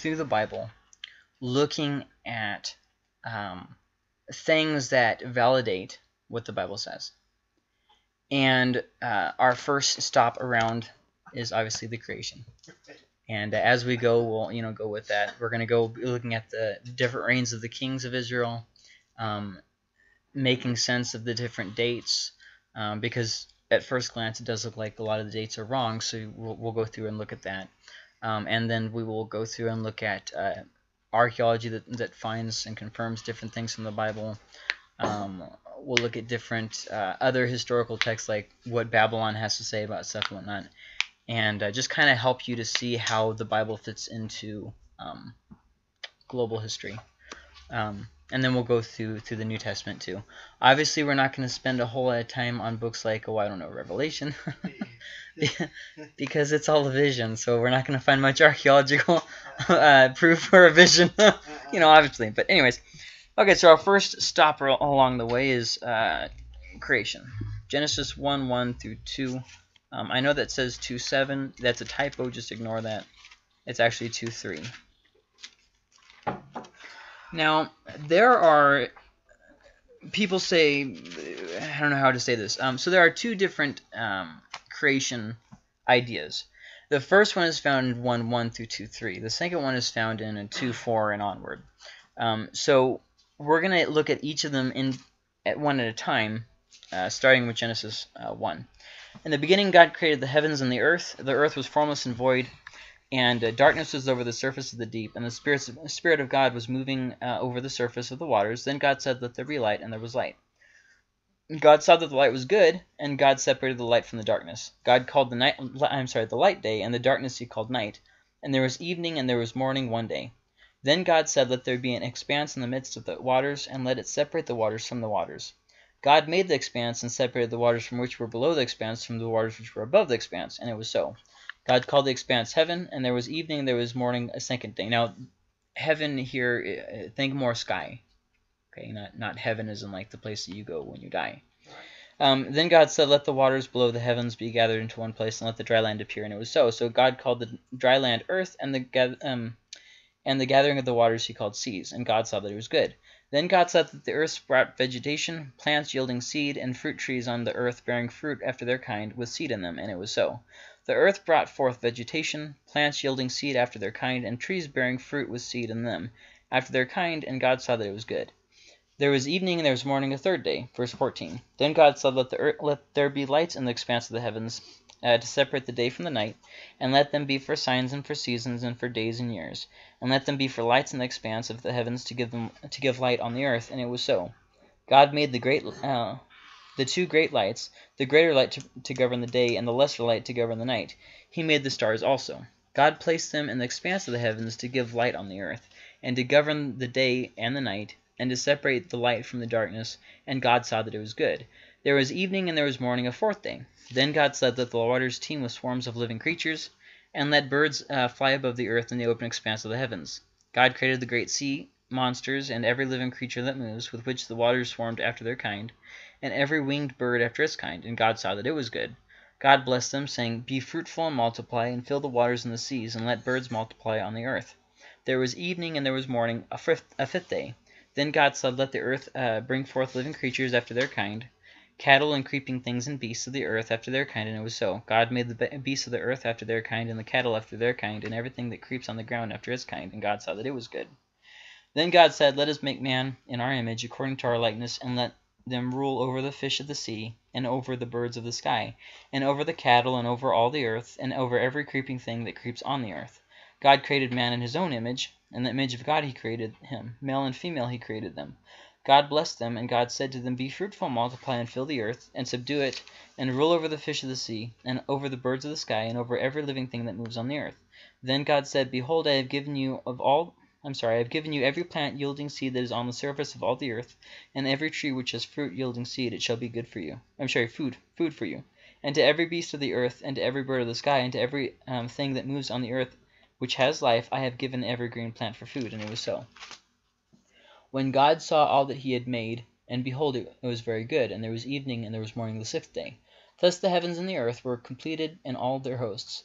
through the Bible looking at things that validate what the Bible says. And our first stop around is obviously the creation. And as we go, we'll go with that. We're going to go looking at the different reigns of the kings of Israel, making sense of the different dates, because at first glance it does look like a lot of the dates are wrong, so we'll go through and look at that. And then we will go through and look at archaeology that finds and confirms different things from the Bible. We'll look at different other historical texts, like what Babylon has to say about stuff and whatnot, and just kind of help you to see how the Bible fits into global history. And then we'll go through the New Testament too. Obviously, we're not going to spend a whole lot of time on books like, oh, I don't know, Revelation, because it's all a vision, so we're not going to find much archaeological proof for a vision, obviously. But anyways, okay, so our first stop along the way is creation. Genesis 1:1 through 2. I know that says 2:7. That's a typo. Just ignore that. It's actually 2:3. Now, there are people say, I don't know how to say this. So there are two different creation ideas. The first one is found in 1:1 through 2:3. The second one is found in 2:4 and onward. So we're going to look at each of them at one at a time, starting with Genesis 1. In the beginning, God created the heavens and the earth. The earth was formless and void, and darkness was over the surface of the deep, and the Spirit of God was moving over the surface of the waters. Then God said, let there be light, and there was light. God saw that the light was good, and God separated the light from the darkness. God called the light day, and the darkness he called night. And there was evening, and there was morning one day. Then God said, let there be an expanse in the midst of the waters, and let it separate the waters from the waters. God made the expanse and separated the waters from which were below the expanse from the waters which were above the expanse, and it was so. God called the expanse heaven, and there was evening, and there was morning a second day. Now, heaven here, think more sky. Okay, not heaven as in like the place that you go when you die. Then God said, let the waters below the heavens be gathered into one place, and let the dry land appear, and it was so. So God called the dry land earth, and the gathering of the waters he called seas, and God saw that it was good. Then God said that the earth brought vegetation, plants yielding seed, and fruit trees on the earth bearing fruit after their kind with seed in them, and it was so. The earth brought forth vegetation, plants yielding seed after their kind, and trees bearing fruit with seed in them, after their kind, and God saw that it was good. There was evening and there was morning a third day, verse 14. Then God said, let there be lights in the expanse of the heavens to separate the day from the night, and let them be for signs and for seasons and for days and years, and let them be for lights in the expanse of the heavens to give light on the earth, and it was so. God made the two great lights, the greater light to govern the day, and the lesser light to govern the night. He made the stars also. God placed them in the expanse of the heavens to give light on the earth, and to govern the day and the night, and to separate the light from the darkness, and God saw that it was good. There was evening and there was morning a fourth day. Then God said that the waters teem with swarms of living creatures, and let birds fly above the earth in the open expanse of the heavens. God created the great sea monsters and every living creature that moves, with which the waters swarmed after their kind, and every winged bird after its kind, and God saw that it was good. God blessed them, saying, be fruitful and multiply, and fill the waters and the seas, and let birds multiply on the earth. There was evening and there was morning a fifth day. Then God said, let the earth bring forth living creatures after their kind, cattle and creeping things and beasts of the earth after their kind, and it was so. God made the beasts of the earth after their kind, and the cattle after their kind, and everything that creeps on the ground after its kind, and God saw that it was good. Then God said, let us make man in our image, according to our likeness, and let them rule over the fish of the sea, and over the birds of the sky, and over the cattle, and over all the earth, and over every creeping thing that creeps on the earth. God created man in his own image, and the image of God he created him. Male and female he created them. God blessed them, and God said to them, be fruitful, multiply, and fill the earth, and subdue it, and rule over the fish of the sea, and over the birds of the sky, and over every living thing that moves on the earth. Then God said, behold, I have given you every plant yielding seed that is on the surface of all the earth, and every tree which has fruit yielding seed, it shall be good for you. food for you. And to every beast of the earth, and to every bird of the sky, and to every thing that moves on the earth which has life, I have given every green plant for food, and it was so. When God saw all that he had made, and behold, it was very good, and there was evening, and there was morning the sixth day. Thus the heavens and the earth were completed, and all their hosts.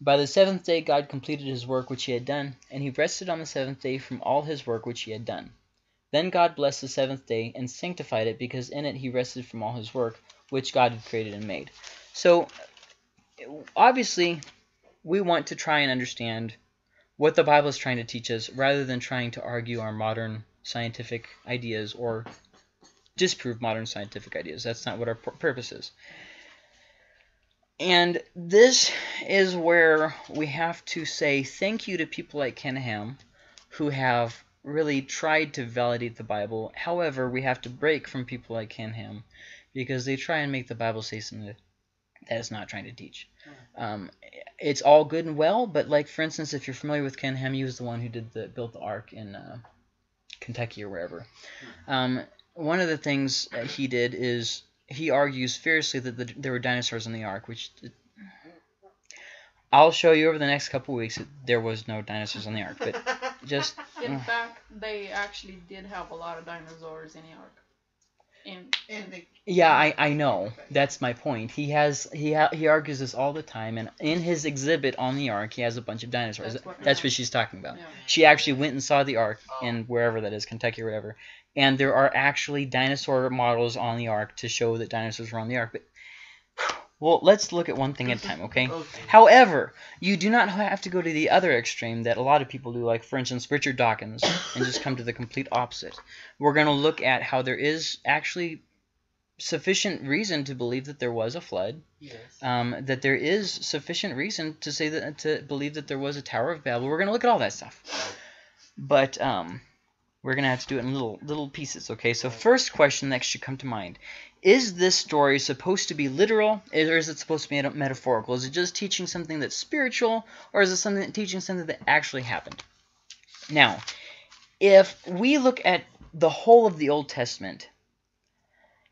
By the seventh day God completed his work which he had done, and he rested on the seventh day from all his work which he had done. Then God blessed the seventh day and sanctified it, because in it he rested from all his work which God had created and made. So, obviously, we want to try and understand what the Bible is trying to teach us, rather than trying to argue our modern scientific ideas or disprove modern scientific ideas. That's not what our purpose is. And this is where we have to say thank you to people like Ken Ham, who have really tried to validate the Bible. However, we have to break from people like Ken Ham, because they try and make the Bible say something that it's not trying to teach. It's all good and well, but like, for instance, if you're familiar with Ken Ham, he was the one who built the Ark in Kentucky or wherever. One of the things he did is he argues fiercely that there were dinosaurs in the Ark, which I'll show you over the next couple of weeks that there was no dinosaurs in the Ark. But just in fact, they actually did have a lot of dinosaurs in the Ark. Yeah, I know. That's my point. He argues this all the time, and in his exhibit on the Ark, he has a bunch of dinosaurs. That's what she's talking about. Yeah. She actually went and saw the Ark in wherever that is, Kentucky or whatever, and there are actually dinosaur models on the Ark to show that dinosaurs were on the Ark. But, well, let's look at one thing at a time, okay? However, you do not have to go to the other extreme that a lot of people do, like, for instance, Richard Dawkins, and just come to the complete opposite. We're going to look at how there is actually sufficient reason to believe that there was a flood, that there is sufficient reason to say that to believe that there was a Tower of Babel. We're going to look at all that stuff, but we're going to have to do it in little pieces, okay? So first question that should come to mind: is this story supposed to be literal, or is it supposed to be metaphorical? Is it just teaching something that's spiritual, or is it teaching something that actually happened? Now, if we look at the whole of the Old Testament,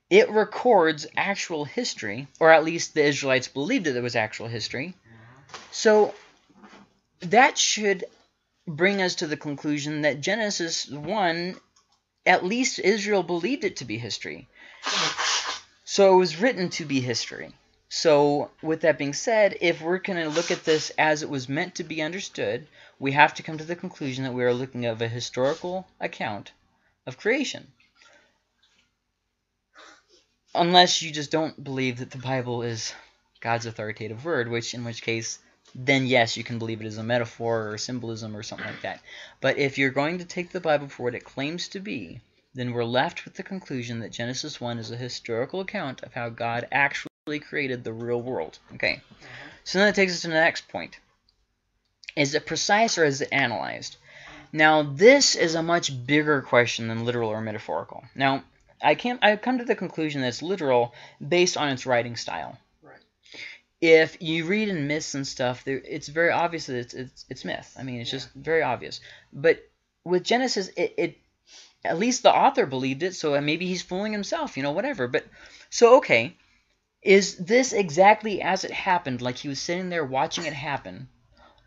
it records actual history, or at least the Israelites believed that it was actual history. So that should bring us to the conclusion that Genesis 1, at least Israel believed it to be history. So it was written to be history. So with that being said, if we're going to look at this as it was meant to be understood, we have to come to the conclusion that we are looking at a historical account of creation. Unless you just don't believe that the Bible is God's authoritative word, in which case... then yes, you can believe it is a metaphor or symbolism or something like that. But if you're going to take the Bible for what it claims to be, then we're left with the conclusion that Genesis 1 is a historical account of how God actually created the real world. Okay, so then that takes us to the next point. Is it precise or is it analyzed? Now, this is a much bigger question than literal or metaphorical. Now, I've come to the conclusion that it's literal based on its writing style. If you read in myths and stuff, it's very obvious that it's myth. I mean, it's just very obvious. But with Genesis, at least the author believed it, so maybe he's fooling himself, you know, whatever. But so, okay, is this exactly as it happened, like he was sitting there watching it happen?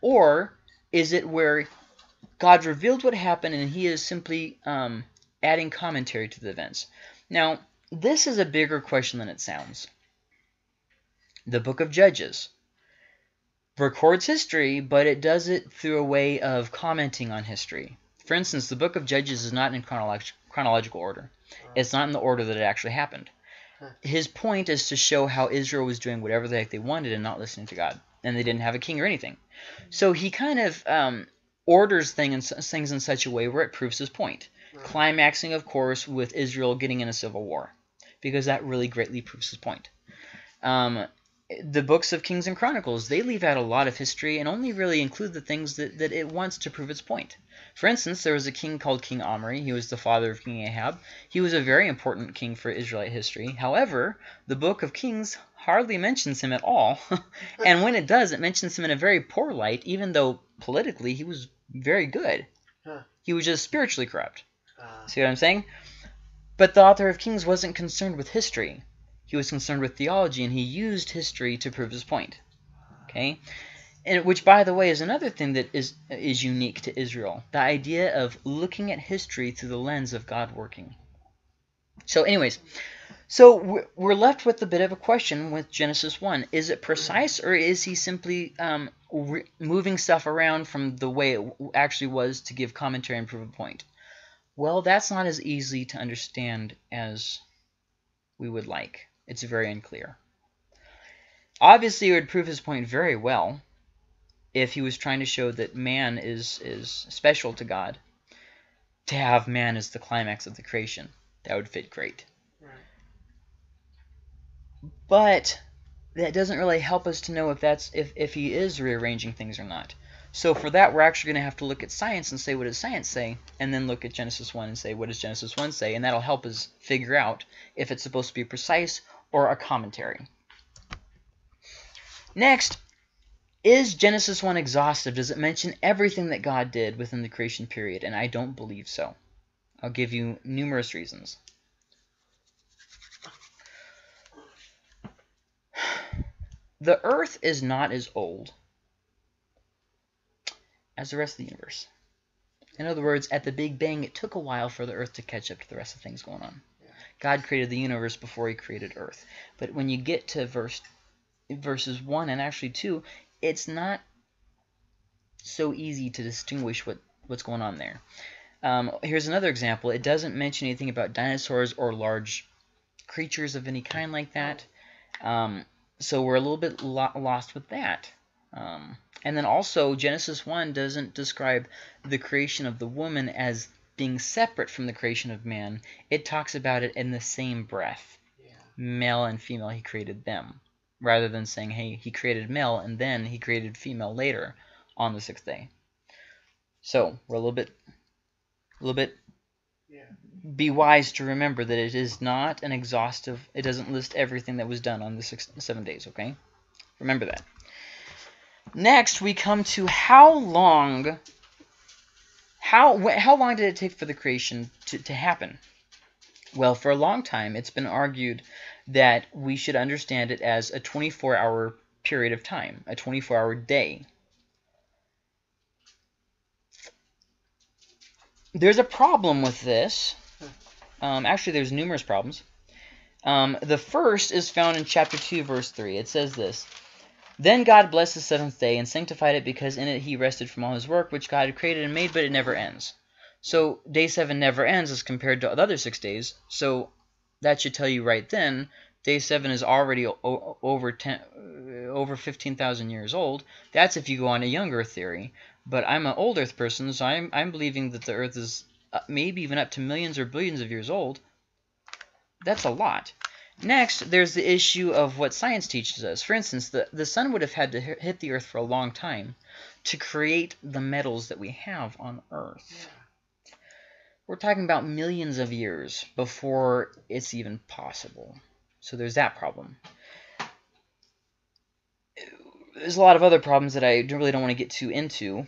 Or is it where God revealed what happened and he is simply adding commentary to the events? Now, this is a bigger question than it sounds. The book of Judges records history, but it does it through a way of commenting on history. For instance, the book of Judges is not in chronological order. It's not in the order that it actually happened. His point is to show how Israel was doing whatever the heck they wanted and not listening to God, and they didn't have a king or anything. So he kind of orders things in such a way where it proves his point, climaxing, of course, with Israel getting in a civil war, because that really greatly proves his point. The books of Kings and Chronicles, they leave out a lot of history and only really include the things that it wants to prove its point. For instance, there was a king called King Omri. He was the father of King Ahab. He was a very important king for Israelite history. However, the book of Kings hardly mentions him at all. And when it does, it mentions him in a very poor light, even though politically he was very good. He was just spiritually corrupt. See what I'm saying? But the author of Kings wasn't concerned with history. He was concerned with theology, and he used history to prove his point. Okay, and which, by the way, is another thing that is unique to Israel: the idea of looking at history through the lens of God working. So, anyways, So we're left with a bit of a question with Genesis 1. Is it precise, or is he simply moving stuff around from the way it actually was to give commentary and prove a point? Well, that's not as easy to understand as we would like. It's very unclear. Obviously, it would prove his point very well if he was trying to show that man is special to God. To have man as the climax of the creation, that would fit great. But that doesn't really help us to know if that's if he is rearranging things or not. So for that, we're actually going to have to look at science and say, what does science say? And then look at Genesis 1 and say, what does Genesis 1 say? And that'll help us figure out if it's supposed to be precise or a commentary. Next, is Genesis 1 exhaustive? Does it mention everything that God did within the creation period? And I don't believe so. I'll give you numerous reasons. The Earth is not as old as the rest of the universe. In other words, at the Big Bang, it took a while for the Earth to catch up to the rest of things going on. God created the universe before he created Earth. But when you get to verses 1 and actually 2, it's not so easy to distinguish what's going on there. Here's another example. It doesn't mention anything about dinosaurs or large creatures of any kind like that. So we're a little bit lost with that. And then also, Genesis 1 doesn't describe the creation of the woman as being separate from the creation of man. It talks about it in the same breath. Yeah. Male and female, he created them. Rather than saying, hey, he created male and then he created female later on the sixth day. So we're a little bit be wise to remember that it is not an exhaustive, it doesn't list everything that was done on the 7 days, okay? Remember that. Next, we come to how long did it take for the creation to happen? Well, for a long time, it's been argued that we should understand it as a 24-hour period of time, a 24-hour day. There's a problem with this. Actually, there's numerous problems. The first is found in chapter 2, verse 3. It says this, "Then God blessed the seventh day and sanctified it, because in it he rested from all his work, which God had created and made, but it never ends." So day 7 never ends as compared to the other 6 days. So that should tell you right then, day 7 is already over 15,000 years old. That's if you go on a younger theory. But I'm an old Earth person, so I'm believing that the Earth is maybe even up to millions or billions of years old. That's a lot. Next, there's the issue of what science teaches us. For instance, the sun would have had to hit the Earth for a long time to create the metals that we have on Earth. Yeah. We're talking about millions of years before it's even possible. So there's that problem. There's a lot of other problems that I really don't want to get too into.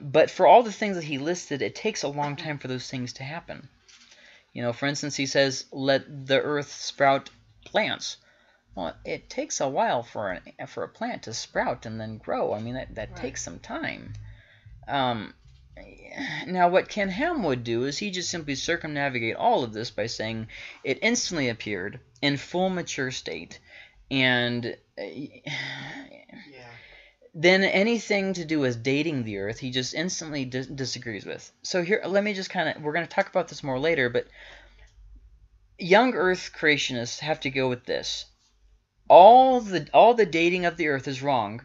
But for all the things that he listed, it takes a long time for those things to happen. You know, for instance, he says, let the earth sprout plants. Well, it takes a while for a plant to sprout and then grow. I mean, that takes some time. Now, what Ken Ham would do is he just simply circumnavigate all of this by saying it instantly appeared in full mature state. And then anything to do with dating the Earth, he just instantly disagrees with. So here, let me just we're going to talk about this more later, but young Earth creationists have to go with this. All the dating of the Earth is wrong,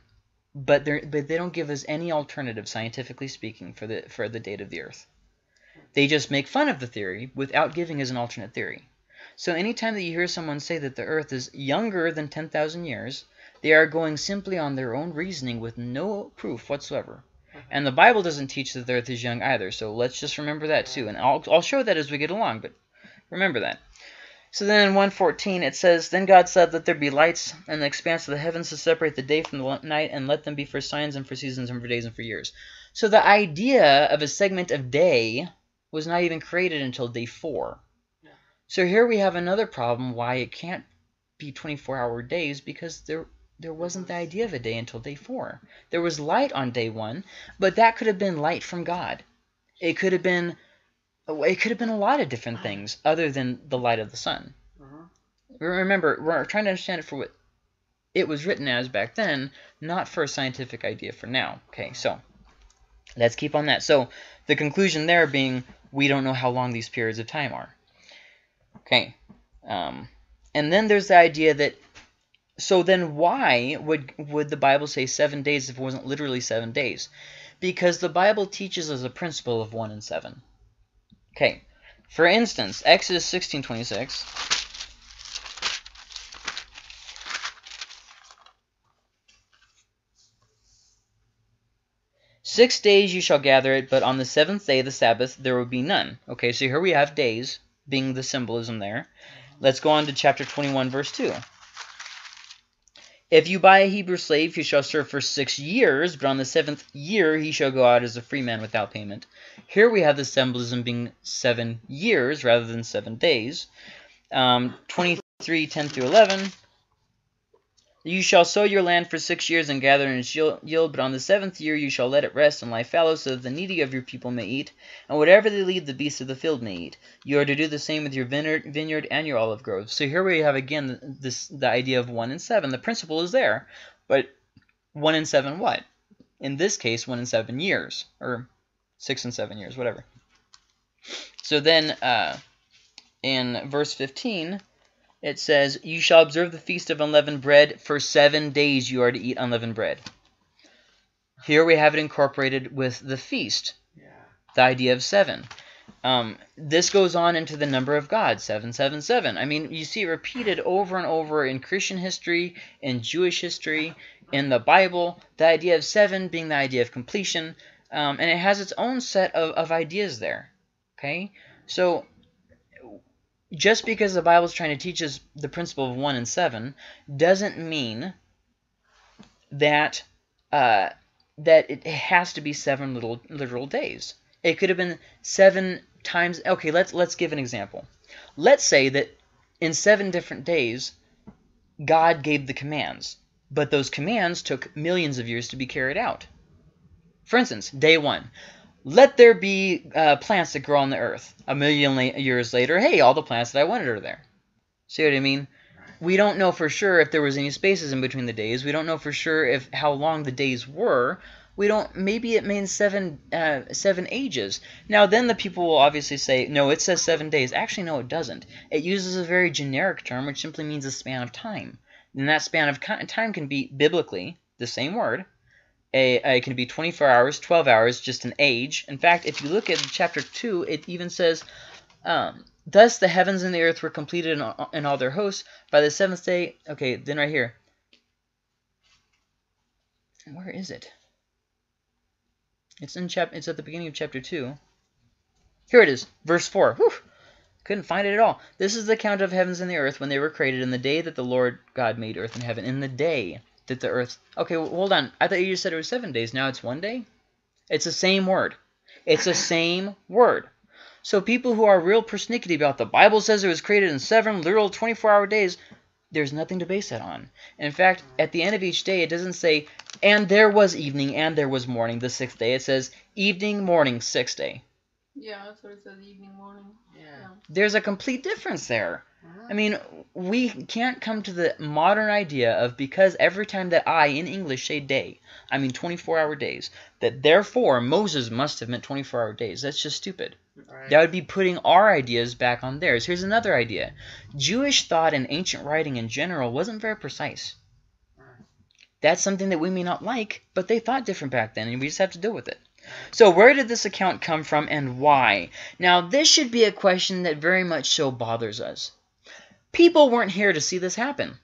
but they don't give us any alternative, scientifically speaking, for the date of the Earth. They just make fun of the theory without giving us an alternate theory. So anytime that you hear someone say that the Earth is younger than 10,000 years, they are going simply on their own reasoning with no proof whatsoever. And the Bible doesn't teach that the Earth is young either, so let's just remember that too. And I'll show that as we get along, but remember that. So then in 1:14 it says, "Then God said, let there be lights in the expanse of the heavens to separate the day from the night, and let them be for signs and for seasons and for days and for years." So the idea of a segment of day was not even created until day 4. So here we have another problem why it can't be 24-hour days, because there wasn't the idea of a day until day 4. There was light on day 1, but that could have been light from God. It could have been a lot of different things other than the light of the sun. Remember, we're trying to understand it for what it was written as back then, not for a scientific idea for now. Okay, so let's keep on that. So the conclusion there being we don't know how long these periods of time are. Okay, and then there's the idea that, so then why would the Bible say 7 days if it wasn't literally 7 days? Because the Bible teaches us a principle of 1 and 7. Okay, for instance, Exodus 16:26. "6 days you shall gather it, but on the seventh day, the Sabbath, there will be none." Okay, so here we have days being the symbolism there. Let's go on to chapter 21, verse 2. "If you buy a Hebrew slave, he shall serve for 6 years, but on the seventh year he shall go out as a free man without payment." Here we have the symbolism being 7 years rather than 7 days. 23:10-11. "You shall sow your land for 6 years and gather in its yield, but on the seventh year you shall let it rest and lie fallow, so that the needy of your people may eat, and whatever they leave the beasts of the field may eat. You are to do the same with your vineyard and your olive groves." So here we have again the idea of 1 and 7. The principle is there, but 1 and 7 what? In this case, 1 and 7 years, or 6 and 7 years, whatever. So then in verse 15... it says, "You shall observe the feast of unleavened bread. For 7 days you are to eat unleavened bread." Here we have it incorporated with the feast, the idea of 7. This goes on into the number of God, 777. I mean, you see it repeated over and over in Christian history, in Jewish history, in the Bible, the idea of 7 being the idea of completion. And it has its own set of ideas there. Okay, so just because the Bible is trying to teach us the principle of 1 and 7 doesn't mean that that it has to be 7 literal days. It could have been 7 times. Okay, let's give an example. Let's say that in 7 different days God gave the commands, but those commands took millions of years to be carried out. For instance, day 1. Let there be plants that grow on the earth. A million years later, hey, all the plants that I wanted are there. See what I mean? We don't know for sure if there was any spaces in between the days. We don't know for sure if how long the days were. We don't. Maybe it means seven ages. Now, then the people will obviously say, no, it says 7 days. Actually, no, it doesn't. It uses a very generic term, which simply means a span of time. And that span of time can be biblically the same word. It can be 24 hours, 12 hours, just an age. In fact, if you look at chapter 2, it even says, "Thus the heavens and the earth were completed in all their hosts by the seventh day." Okay, then right here. Where is it? It's in it's at the beginning of chapter 2. Here it is, verse 4. Whew. Couldn't find it at all. "This is the count of heavens and the earth when they were created, in the day that the Lord God made earth and heaven." In the day that the earth... Okay, well, hold on. I thought you just said it was 7 days. Now it's 1 day? It's the same word. It's the same word. So people who are real persnickety about the Bible says it was created in 7 literal 24-hour days, there's nothing to base that on. In fact, at the end of each day, it doesn't say, "And there was evening, and there was morning, the 6th day." It says, "Evening, morning, 6th day." Yeah, that's what it says, evening, morning. Yeah. There's a complete difference there. I mean, we can't come to the modern idea of, because every time that I in English say day, I mean 24-hour days, that therefore Moses must have meant 24-hour days. That's just stupid. Right. That would be putting our ideas back on theirs. Here's another idea. Jewish thought and ancient writing in general wasn't very precise. That's something that we may not like, but they thought different back then, and we just have to deal with it. So where did this account come from, and why? Now, this should be a question that very much so bothers us. People weren't here to see this happen.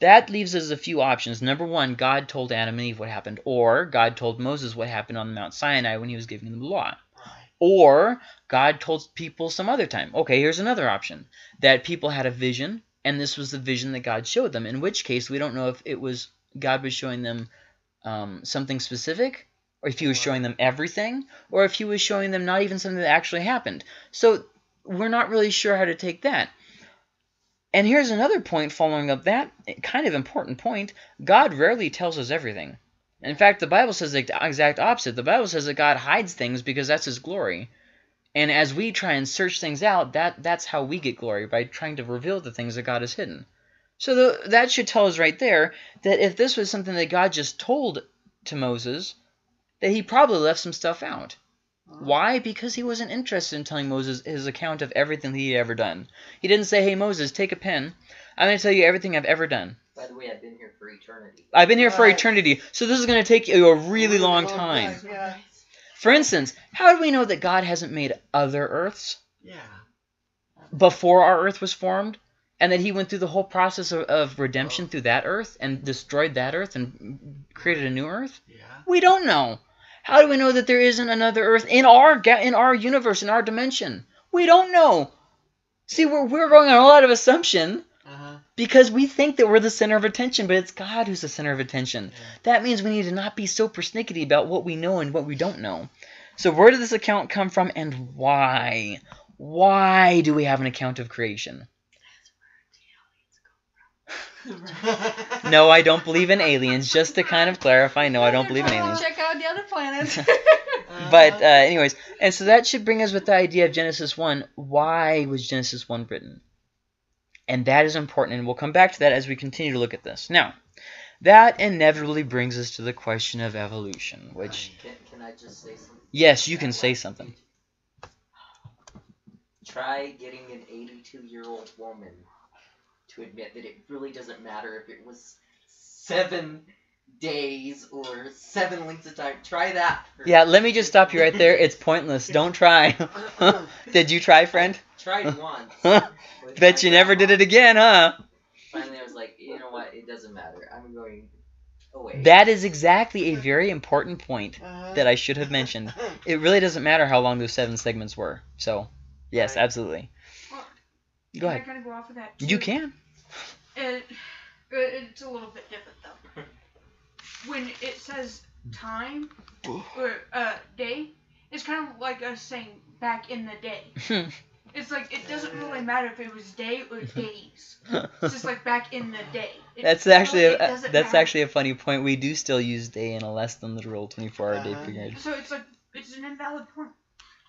That leaves us a few options. Number one, God told Adam and Eve what happened, or God told Moses what happened on Mount Sinai when he was giving them the law, or God told people some other time. Okay, here's another option, that people had a vision, and this was the vision that God showed them, in which case we don't know if it was God was showing them something specific, or if he was showing them everything, or if he was showing them not even something that actually happened. So we're not really sure how to take that. And here's another point following up that, kind of important point. God rarely tells us everything. In fact, the Bible says the exact opposite. The Bible says that God hides things because that's his glory. And as we try and search things out, that's how we get glory, by trying to reveal the things that God has hidden. So that should tell us right there that if this was something that God just told to Moses, that he probably left some stuff out. Why? Because he wasn't interested in telling Moses his account of everything that he had ever done. He didn't say, hey, Moses, take a pen. I'm going to tell you everything I've ever done. By the way, I've been here for eternity. I've been here for eternity, so this is going to take you a really long time. Yeah. For instance, how do we know that God hasn't made other earths before our earth was formed, and that he went through the whole process of redemption through that earth and destroyed that earth and created a new earth? Yeah. We don't know. How do we know that there isn't another earth in our universe, in our dimension? We don't know. See, we're going on a lot of assumption. Because we think that we're the center of attention, but it's God who's the center of attention. That means we need to not be so persnickety about what we know and what we don't know. So where did this account come from, and why? Why do we have an account of creation? No, I don't believe in aliens. Just to kind of clarify, no, I don't believe in aliens. Check out the other planets. But anyways, and so that should bring us with the idea of Genesis 1. Why was Genesis 1 written? And that is important, and we'll come back to that as we continue to look at this. Now, that inevitably brings us to the question of evolution, which... Can I just say something? Yes, you can say something. Try getting an 82-year-old woman to admit that it really doesn't matter if it was 7 days or 7 lengths of time. Try that. Yeah, let me just stop you right there. It's pointless. Don't try. Did you try, friend? Tried once. Bet you never did it again, huh? Finally, I was like, you know what? It doesn't matter. I'm going away. That is exactly a very important point that I should have mentioned. It really doesn't matter how long those 7 segments were. So, yes, absolutely. Well, go ahead. I'm going to go off of that, too. You can. It's a little bit different, though. When it says time or day, it's kind of like us saying back in the day. It's like, it doesn't really matter if it was day or days. It's just like back in the day. That's actually a funny point. We do still use day in a less than literal 24-hour day period. So it's like, it's an invalid point.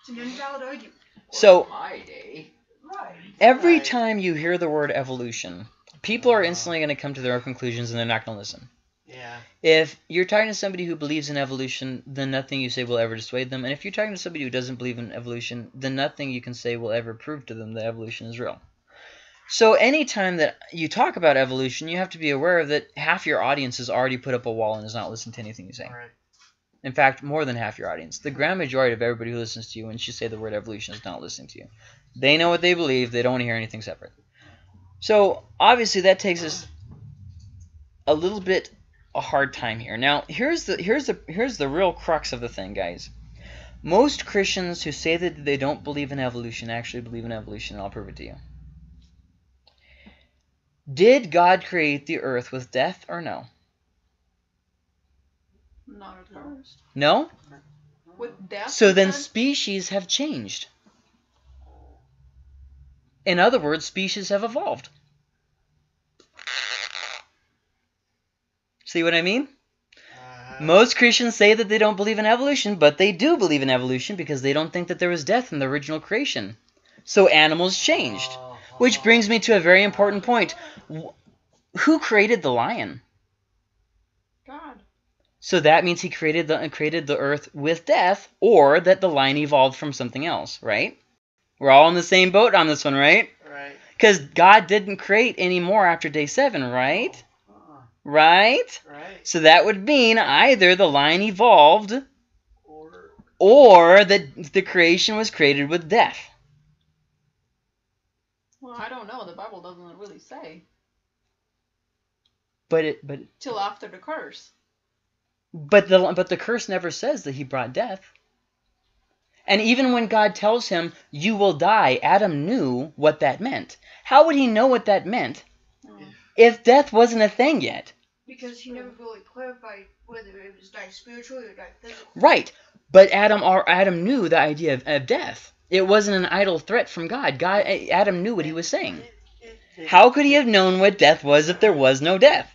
It's an invalid argument. So, my day. Right. Every time you hear the word evolution, people are instantly going to come to their own conclusions and they're not going to listen. Yeah. If you're talking to somebody who believes in evolution, then nothing you say will ever dissuade them. And if you're talking to somebody who doesn't believe in evolution, then nothing you can say will ever prove to them that evolution is real. So any time that you talk about evolution, you have to be aware that half your audience has already put up a wall and is not listening to anything you say. Right. In fact, more than half your audience. The grand majority of everybody who listens to you when you say the word evolution is not listening to you. They know what they believe. They don't want to hear anything separate. So obviously that takes us a little bit... a hard time here. Now, here's the real crux of the thing, guys. Most Christians who say that they don't believe in evolution actually believe in evolution, and I'll prove it to you. Did God create the earth with death or no? Not at first. No? With death? So then species have changed. In other words, species have evolved. See what I mean? Most Christians say that they don't believe in evolution, but they do believe in evolution because they don't think that there was death in the original creation. So animals changed. Which brings me to a very important point. Who created the lion? God. So that means he created the earth with death, or that the lion evolved from something else, right? We're all in the same boat on this one, right? Right. Because God didn't create any more after day 7, right? Right? So that would mean either the lion evolved or that the creation was created with death. Well, I don't know. The Bible doesn't really say. But till after the curse. But the curse never says that he brought death. And even when God tells him, "You will die," Adam knew what that meant. How would he know what that meant if death wasn't a thing yet? Because he never really clarified whether it was die spiritually or die physically. Right, but Adam knew the idea of death. It wasn't an idle threat from God. Adam knew what he was saying. How could he have known what death was if there was no death?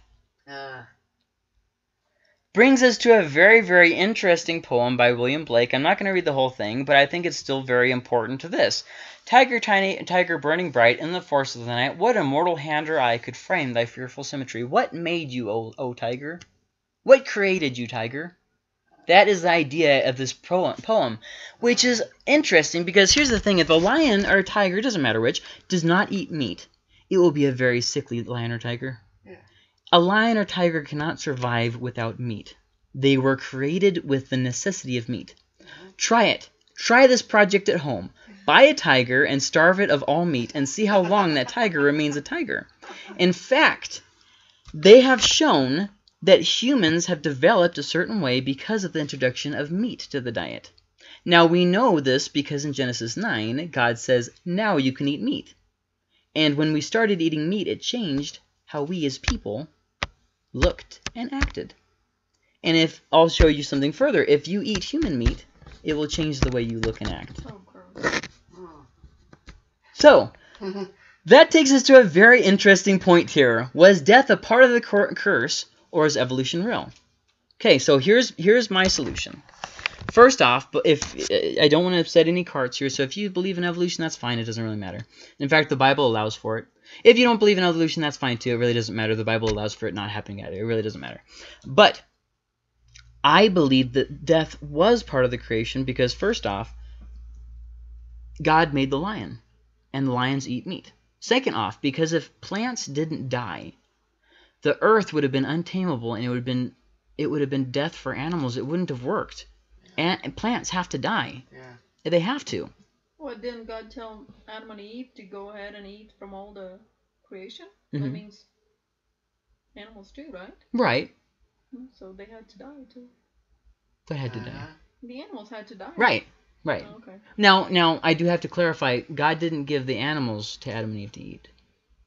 brings us to a very, very interesting poem by William Blake. I'm not going to read the whole thing, but I think it's still very important to this. Tiger tiny, tiger burning bright in the force of the night, what immortal hand or eye could frame thy fearful symmetry? What made you, O tiger? What created you, tiger? That is the idea of this poem, which is interesting because here's the thing. If a lion or a tiger, doesn't matter which, does not eat meat, it will be a very sickly lion or tiger. A lion or tiger cannot survive without meat. They were created with the necessity of meat. Try it. Try this project at home. Buy a tiger and starve it of all meat and see how long that tiger remains a tiger. In fact, they have shown that humans have developed a certain way because of the introduction of meat to the diet. Now, we know this because in Genesis 9, God says, now you can eat meat. And when we started eating meat, it changed how we as people looked and acted. And if I'll show you something further, if you eat human meat, it will change the way you look and act. Oh, gross. So that takes us to a very interesting point here. Was death a part of the curse, or is evolution real? Okay, so here's my solution. First off, if I don't want to upset any carts here, so if you believe in evolution, that's fine. It doesn't really matter. In fact, the Bible allows for it. If you don't believe in evolution, that's fine too. It really doesn't matter. The Bible allows for it not happening either. It really doesn't matter. But I believe that death was part of the creation because, first off, God made the lion, and the lions eat meat. Second off, because if plants didn't die, the earth would have been untamable, and it would have been death for animals. It wouldn't have worked. And plants have to die. Yeah. They have to. Well, didn't God tell Adam and Eve to go ahead and eat from all the creation? Mm-hmm. That means animals too, right? Right. So they had to die too. They had to die. The animals had to die. Right, right. Oh, okay. Now, I do have to clarify, God didn't give the animals to Adam and Eve to eat.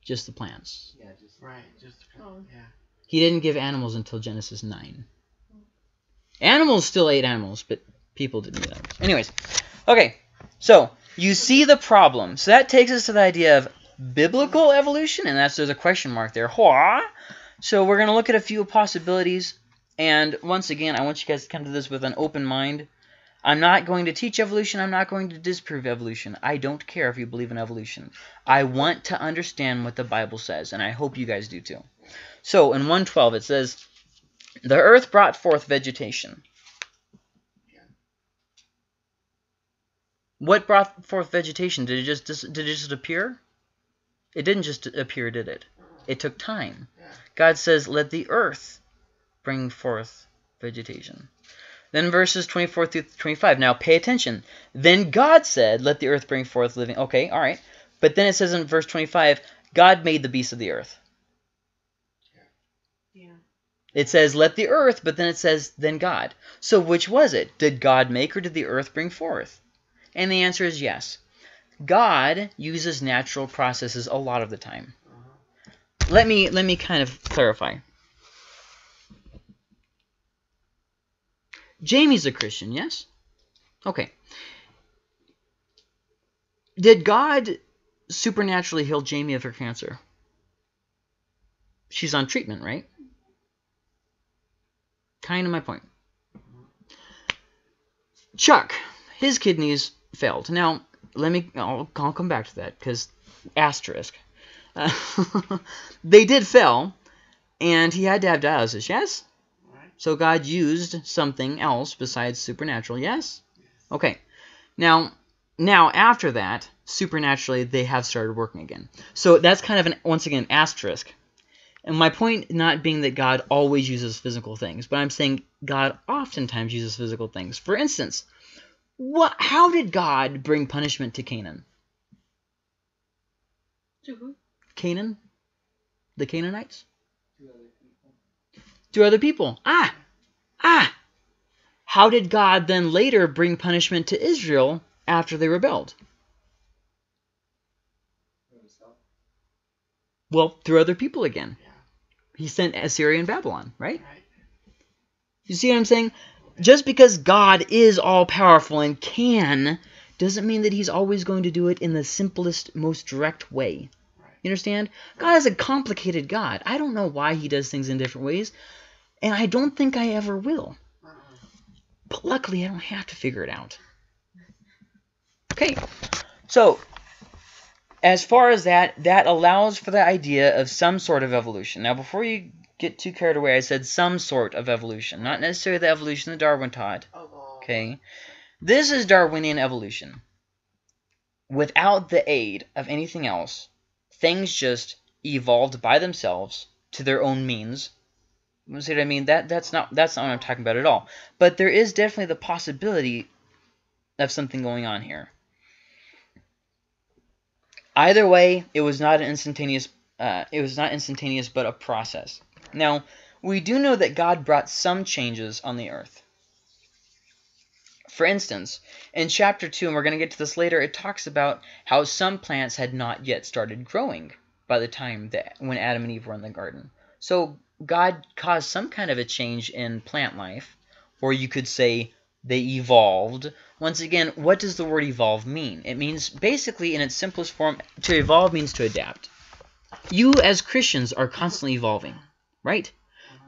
Just the plants. Yeah, just the plants. Oh. Yeah. He didn't give animals until Genesis 9. Animals still ate animals, but people didn't eat animals. Anyways, okay, so you see the problem. So that takes us to the idea of biblical evolution, and there's a question mark there. So we're going to look at a few possibilities, and once again, I want you guys to come to this with an open mind. I'm not going to teach evolution. I'm not going to disprove evolution. I don't care if you believe in evolution. I want to understand what the Bible says, and I hope you guys do too. So in 1:12, it says, the earth brought forth vegetation. What brought forth vegetation? Did it just appear? It didn't just appear, did it? It took time. God says, let the earth bring forth vegetation. Then verses 24 through 25. Now pay attention. Then God said, let the earth bring forth living. Okay, all right. But then it says in verse 25, God made the beasts of the earth. It says, let the earth, but then it says, then God. So which was it? Did God make or did the earth bring forth? And the answer is yes. God uses natural processes a lot of the time. Let me kind of clarify. Jamie's a Christian, yes? Okay. Did God supernaturally heal Jamie of her cancer? She's on treatment, right? Kind of my point. Chuck, his kidneys failed. Now, I'll come back to that because asterisk. They did fail, and he had to have dialysis, yes? Right. So God used something else besides supernatural, yes? Okay. Now after that, supernaturally, they have started working again. So that's kind of, once again, asterisk. And my point not being that God always uses physical things, but I'm saying God oftentimes uses physical things. For instance, how did God bring punishment to Canaan? To who? Canaan? The Canaanites? To other people. To other people. How did God then later bring punishment to Israel after they rebelled? Well, through other people again. He sent Assyria and Babylon, right? You see what I'm saying? Just because God is all-powerful and can doesn't mean that he's always going to do it in the simplest, most direct way. You understand? God is a complicated God. I don't know why he does things in different ways. And I don't think I ever will. But luckily, I don't have to figure it out. Okay, so as far as that allows for the idea of some sort of evolution. Now, before you get too carried away, I said some sort of evolution. Not necessarily the evolution that Darwin taught. Okay, this is Darwinian evolution. Without the aid of anything else, things just evolved by themselves to their own means. See what I mean? That's not what I'm talking about at all. But there is definitely the possibility of something going on here. Either way, it was not an instantaneous. It was not instantaneous, but a process. Now, we do know that God brought some changes on the earth. For instance, in chapter 2, and we're going to get to this later, it talks about how some plants had not yet started growing by the time when Adam and Eve were in the garden. So God caused some kind of a change in plant life, or you could say they evolved. Once again, what does the word evolve mean? It means, basically, in its simplest form, to evolve means to adapt. You, as Christians, are constantly evolving, right?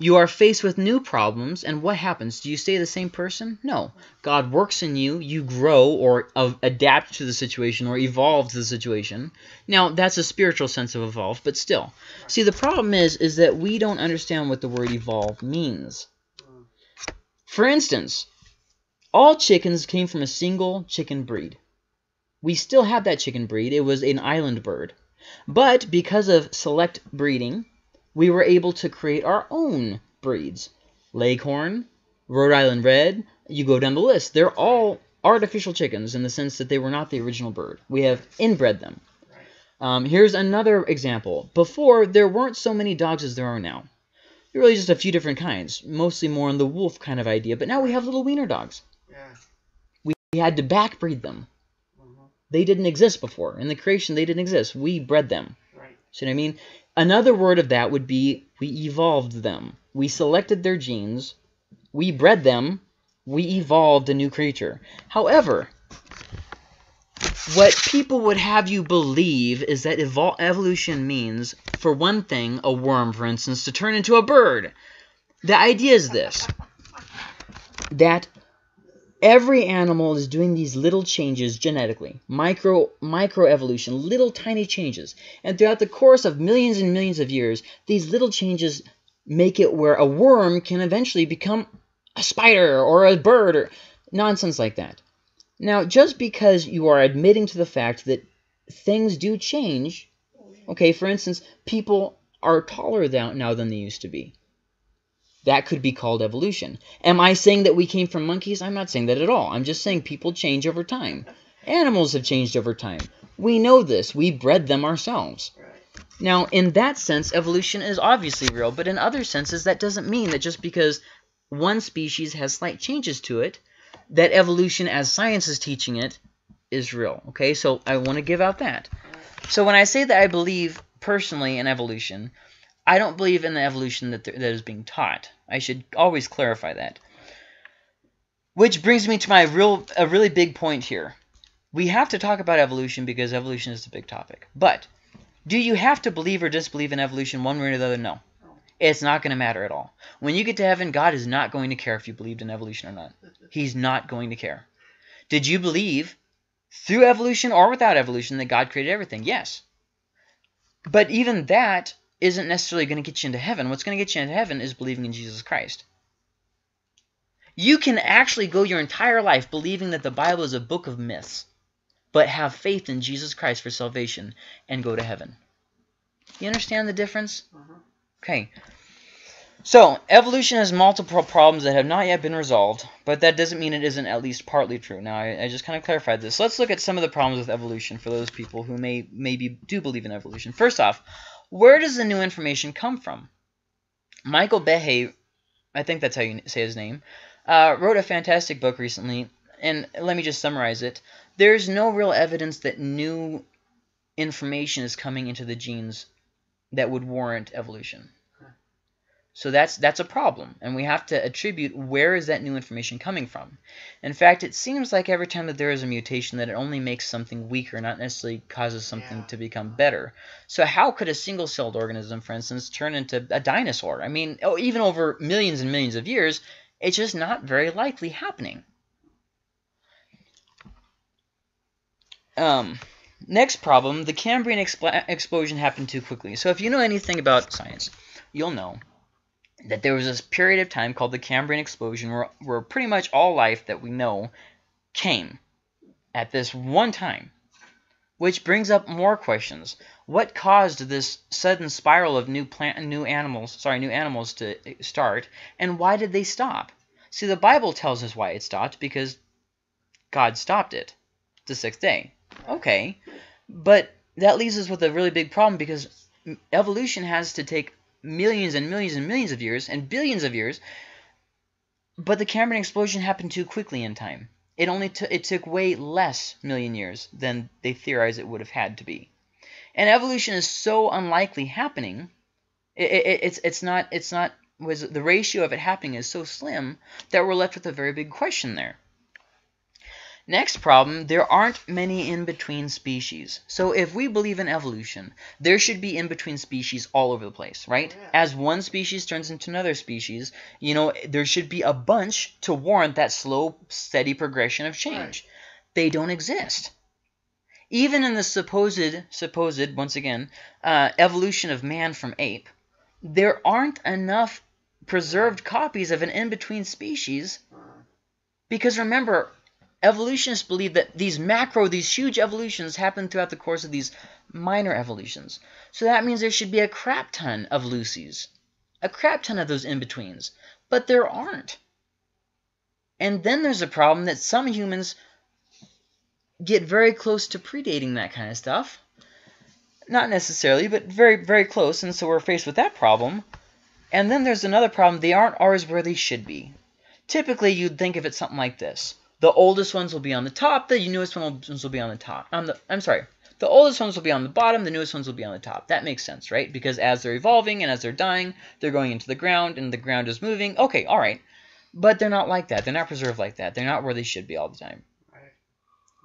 You are faced with new problems, and what happens? Do you stay the same person? No. God works in you. You grow or adapt to the situation or evolve to the situation. Now, that's a spiritual sense of evolve, but still. See, the problem is that we don't understand what the word evolve means. For instance, all chickens came from a single chicken breed. We still have that chicken breed. It was an island bird. But because of select breeding, we were able to create our own breeds. Leghorn, Rhode Island Red, you go down the list. They're all artificial chickens in the sense that they were not the original bird. We have inbred them. Here's another example. Before, there weren't so many dogs as there are now. There were really just a few different kinds, mostly more on the wolf kind of idea. But now we have little wiener dogs. Yeah. We had to backbreed them. They didn't exist before. In the creation, they didn't exist. We bred them. Right. See what I mean? Another word of that would be we evolved them. We selected their genes. We bred them. We evolved a new creature. However, what people would have you believe is that evolution means, for one thing, a worm, for instance, to turn into a bird. The idea is this, that every animal is doing these little changes genetically, microevolution, little tiny changes. And throughout the course of millions and millions of years, these little changes make it where a worm can eventually become a spider or a bird or nonsense like that. Now, just because you are admitting to the fact that things do change, okay, for instance, people are taller now than they used to be. That could be called evolution. Am I saying that we came from monkeys? I'm not saying that at all. I'm just saying people change over time. Animals have changed over time. We know this. We bred them ourselves. Now, in that sense, evolution is obviously real, but in other senses, that doesn't mean that just because one species has slight changes to it, that evolution as science is teaching it is real. Okay, so I want to give out that. So when I say that I believe personally in evolution, I don't believe in the evolution that is being taught. I should always clarify that. Which brings me to a really big point here. We have to talk about evolution because evolution is the big topic. But do you have to believe or disbelieve in evolution one way or the other? No. It's not going to matter at all. When you get to heaven, God is not going to care if you believed in evolution or not. He's not going to care. Did you believe through evolution or without evolution that God created everything? Yes. But even that isn't necessarily going to get you into heaven. What's going to get you into heaven is believing in Jesus Christ. You can actually go your entire life believing that the Bible is a book of myths, but have faith in Jesus Christ for salvation and go to heaven. You understand the difference? Okay. So, evolution has multiple problems that have not yet been resolved, but that doesn't mean it isn't at least partly true. Now, I just kind of clarified this. Let's look at some of the problems with evolution for those people who maybe do believe in evolution. First off, where does the new information come from? Michael Behe, I think that's how you say his name, wrote a fantastic book recently, and let me just summarize it. There's no real evidence that new information is coming into the genes that would warrant evolution. So that's a problem, and we have to attribute where is that new information coming from. In fact, it seems like every time that there is a mutation that it only makes something weaker, not necessarily causes something to become better. So how could a single-celled organism, for instance, turn into a dinosaur? I mean, even over millions and millions of years, it's just not very likely happening. Next problem, the Cambrian explosion happened too quickly. So if you know anything about science, you'll know that there was this period of time called the Cambrian explosion where pretty much all life that we know came at this one time, which brings up more questions. What caused this sudden spiral of new animals to start, and why did they stop? See, the Bible tells us why it stopped, because God stopped it the sixth day. Okay, but that leaves us with a really big problem, because evolution has to take millions and millions and millions of years and billions of years, but the Cambrian explosion happened too quickly in time. It only took way less million years than they theorized it would have had to be. And evolution is so unlikely happening. The ratio of it happening is so slim that we're left with a very big question there. Next problem, there aren't many in-between species. So if we believe in evolution, there should be in-between species all over the place, right? Yeah. As one species turns into another species, you know, there should be a bunch to warrant that slow, steady progression of change. Right. They don't exist. Even in the supposed, once again, evolution of man from ape, there aren't enough preserved copies of an in-between species, because remember, evolutionists believe that these huge evolutions happen throughout the course of these minor evolutions. So that means there should be a crap ton of Lucy's, a crap ton of those in-betweens, but there aren't. And then there's a problem that some humans get very close to predating that kind of stuff. Not necessarily, but very, very close, and so we're faced with that problem. And then there's another problem, they aren't always where they should be. Typically, you'd think of it something like this. The oldest ones will be on the top, the newest ones will be on the top. The oldest ones will be on the bottom, the newest ones will be on the top. That makes sense, right? Because as they're evolving and as they're dying, they're going into the ground and the ground is moving. Okay, all right. But they're not like that. They're not preserved like that. They're not where they should be all the time.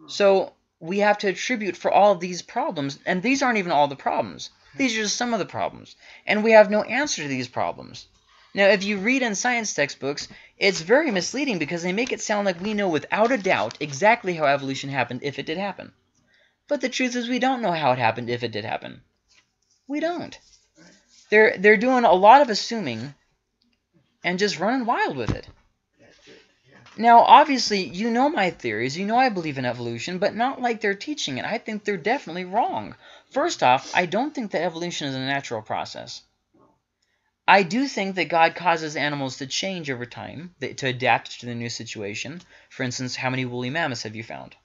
So we have to attribute for all of these problems, and these aren't even all the problems. These are just some of the problems. And we have no answer to these problems. Now, if you read in science textbooks, it's very misleading because they make it sound like we know without a doubt exactly how evolution happened if it did happen. But the truth is we don't know how it happened if it did happen. We don't. They're doing a lot of assuming and just running wild with it. Now, obviously, you know my theories. You know I believe in evolution, but not like they're teaching it. I think they're definitely wrong. First off, I don't think that evolution is a natural process. I do think that God causes animals to change over time, to adapt to the new situation. For instance, how many woolly mammoths have you found?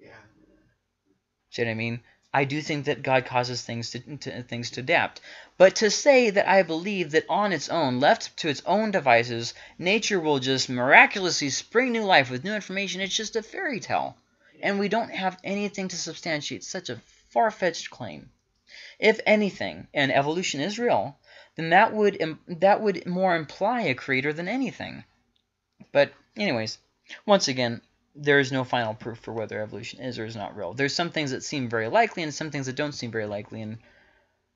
Yeah. See what I mean? I do think that God causes things to adapt. But to say that I believe that on its own, left to its own devices, nature will just miraculously spring new life with new information, it's just a fairy tale. And we don't have anything to substantiate such a far-fetched claim. If anything, and evolution is real, then that would more imply a creator than anything. But anyways, once again, there is no final proof for whether evolution is or is not real. There's some things that seem very likely and some things that don't seem very likely, and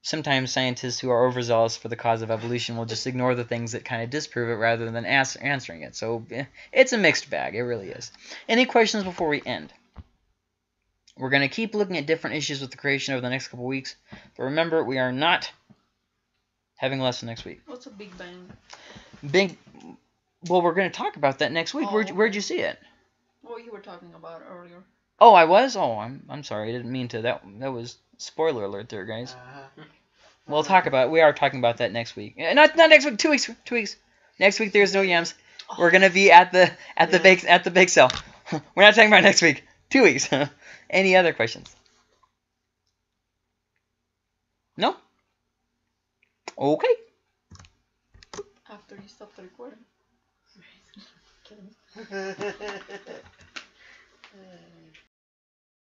sometimes scientists who are overzealous for the cause of evolution will just ignore the things that kind of disprove it rather than answering it. So it's a mixed bag. It really is. Any questions before we end? We're going to keep looking at different issues with the creation over the next couple weeks, but remember, we are not having a lesson next week. What's a Big Bang? Well, we're going to talk about that next week. Oh, where'd you see it? Well, you were talking about it earlier. Oh, I was? Oh, I'm sorry. I didn't mean to. That was spoiler alert there, guys. We'll talk about it. We are talking about that next week. Not next week. 2 weeks. 2 weeks. Next week there's no yams. We're going to be at the bake sale. We're not talking about next week. 2 weeks. Any other questions? No? Okay. After you stop the recording.